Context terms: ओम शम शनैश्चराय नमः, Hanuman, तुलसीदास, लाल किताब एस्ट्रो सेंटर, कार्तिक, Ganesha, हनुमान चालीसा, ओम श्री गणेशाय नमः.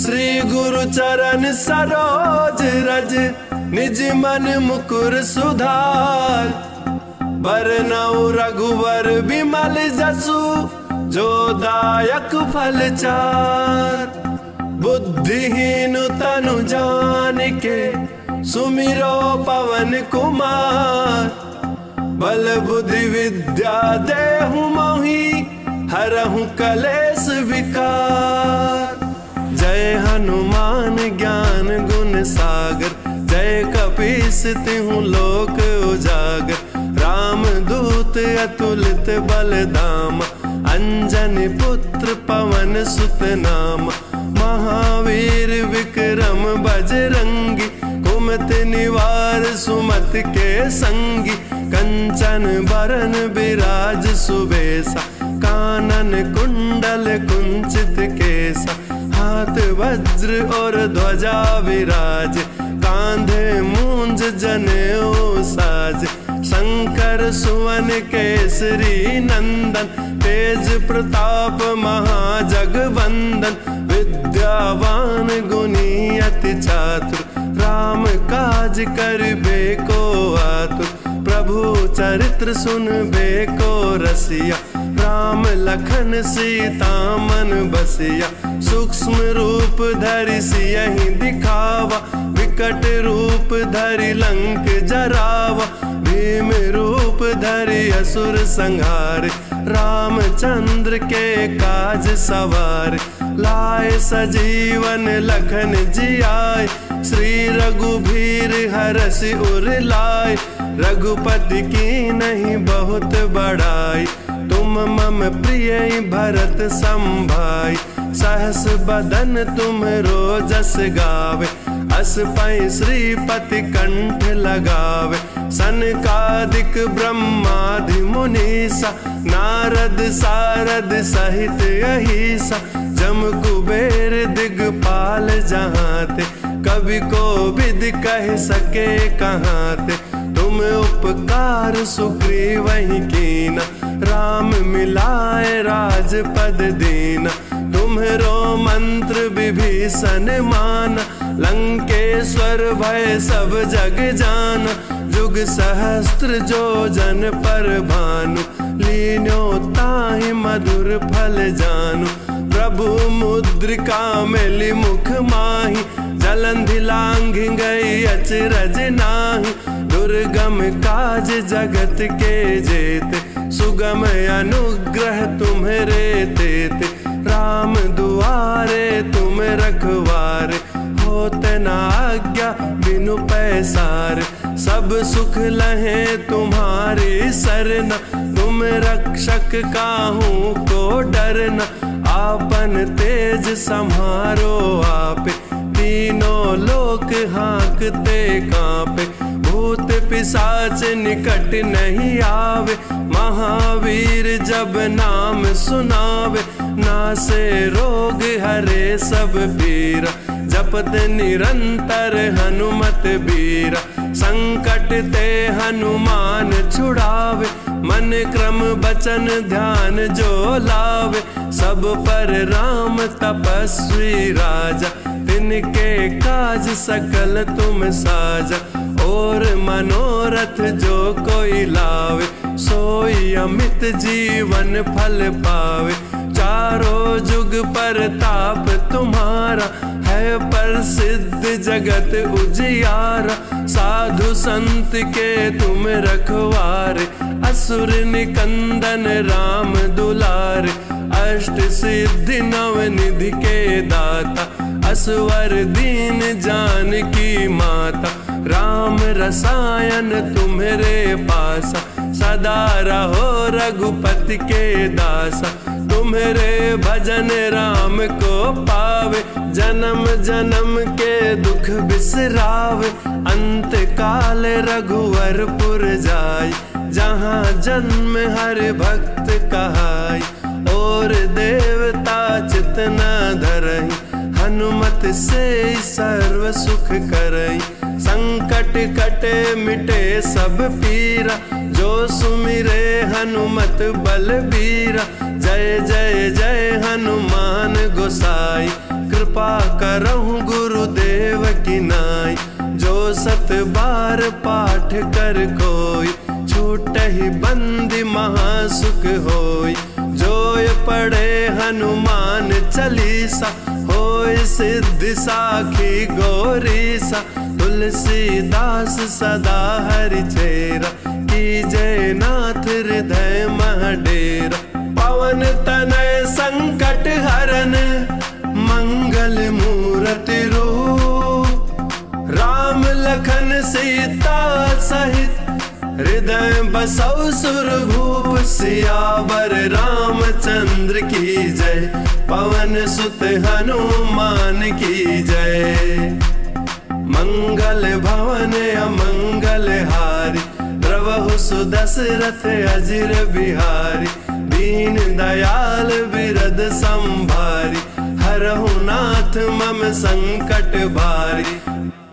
श्री गुरु चरण सरोज रज निज मन मुकुर सुधार, बरनऊ रघुवर बिमल जसु जो दायक फल चार। बुद्धिहीन तनु जान के सुमिरो पवन कुमार, बल बुद्धि विद्या देहु मोहि हरहु कलेश विकार। जय हनुमान ज्ञान गुण सागर, जय कपीस तिहु लोक उजागर। राम दूत अतुलित बल धामा, अंजन पुत्र पवन सुत नामा। महावीर विक्रम बजरंगी, कुमति निवार सुमति के संगी। कंचन बरन बिराज सुबेसा, कानन कुंडल कुंचित केसा। हाथ वज्र और ध्वजा विराज, कांधे मूंज जनेऊ साज। शंकर सुवन केसरी नंदन, तेज प्रताप महाजगवंदन। विद्यावान गुणी अति चातुर, राम काज करबे को आतुर। प्रभु चरित्र सुनबे को रसिया, राम लखन सीता मन बसिया। सूक्ष्म रूप धरि सियहि दिखावा, विकट रूप धरि लंक जरावा। भीम रूप धरि असुर संहारे, रामचंद्र के काज सवारे। लाए सजीवन लखन जियाए, श्री रघुबीर हरषि उर लाए। रघुपति की नहीं बहुत बड़ाई, तुम मम प्रिय भरत संभाई। सहस बदन तुम रोजस गावे, अस पाए श्रीपति कंठ लगावे। सनकादिक ब्रह्मादि मुनीसा, नारद सारद सहित अहिसा। जम कुबेर दिगपाल जहाँते, कवि को विद कह सके कहाँते। तुम उपकार सुग्रीवहि कीना, राम मिलाए राजपद दीना। तुम्हरो मंत्र विभीषण माना, लंकेश्वर भय सब जग जान। जुग सहस्त्र जो जन पर भानु, लीन्यो ताहि मधुर फल जानु। प्रभु मुद्रिका मेलि मुख माहि, जलंधि लांघि गई अचरज नाहि। दुर्गम काज जगत के जेते, सुगम अनुग्रह तुम्हरे तेते। राम दुआरे तुम रखवारे, होते न आज्ञा बिनु पैसार। सब सुख लहे तुम्हारी सरना, तुम रक्षक काहू को डरना। आपन तेज सम्हारो आपे, तीनों लोक हाँकते कांपे। भूत पिशाच निकट नहीं आवे, महावीर जब नाम सुनावे। नासे रोग हरे सब पीरा, जपत निरंतर हनुमत बीरा। संकट ते हनुमान छुड़ावे, मन क्रम बचन ध्यान जो लावे। सब पर राम तपस्वी राजा, तिनके काज सकल तुम साजा। और मनोरथ जो कोई लावे, सोई अमित जीवन फल पावे। चारों जुग पर ताप तुम्हारा, है प्रसिद्ध जगत उजियारा। साधु संत के तुम रखवारे, असुर निकंदन राम दुलारे। अष्ट सिद्धि नव निधि के दाता, असवर दीन जानकी माता। राम रसायन तुम्हरे पासा, सदा रहो रघुपति के दासा। तुम्हरे भजन राम को पावे, जन्म जन्म के दुख बिसरावे। अंत काल रघुवर पुर जाय, जहाँ जन्म हर भक्त कहाय। और देवता चितना धरहि, हनुमत से सर्व सुख करई। संकट कटे मिटे सब पीरा, जो सुमिरे हनुमत बलबीरा। जय जय जो साई, कृपा करहु गुरुदेव की नाई। जो सत बार पाठ कर कोई, छूटहि बंदी महासुख होई। जो ये पढ़े हनुमान चालीसा, होय सिद्धि साखी गौरीसा। तुलसीदास सदा हरि चेरा, कीजय नाथ हृदय मह डेरा। पवन तनय संकट हरन, मंगल मूरति रूप। राम लखन सीता सहित, हृदय बसौ सुरभूप। सियावर रामचंद्र की जय, पवन सुत हनुमान की जय। मंगल भवन अमंगल हारी, द्रवहु सुदशरथ अजिर बिहारी। दीन दयाल बिरद संभारी, हरहु नाथ मम संकट भारी।